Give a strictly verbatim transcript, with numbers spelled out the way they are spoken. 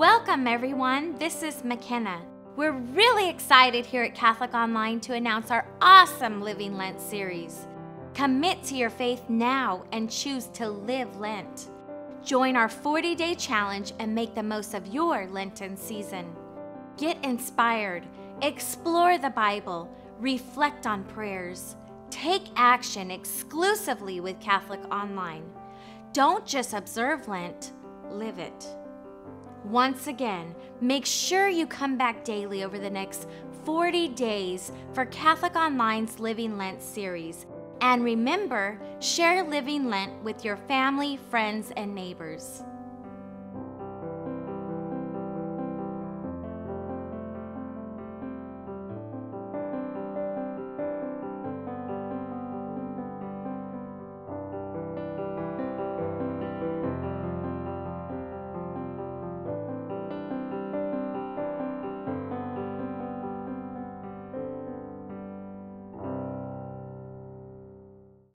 Welcome everyone, this is McKenna. We're really excited here at Catholic Online to announce our awesome Living Lent series. Commit to your faith now and choose to live Lent. Join our forty-day challenge and make the most of your Lenten season. Get inspired, explore the Bible, reflect on prayers, take action exclusively with Catholic Online. Don't just observe Lent, live it. Once again, make sure you come back daily over the next forty days for Catholic Online's Living Lent series. And remember, share Living Lent with your family, friends, and neighbors.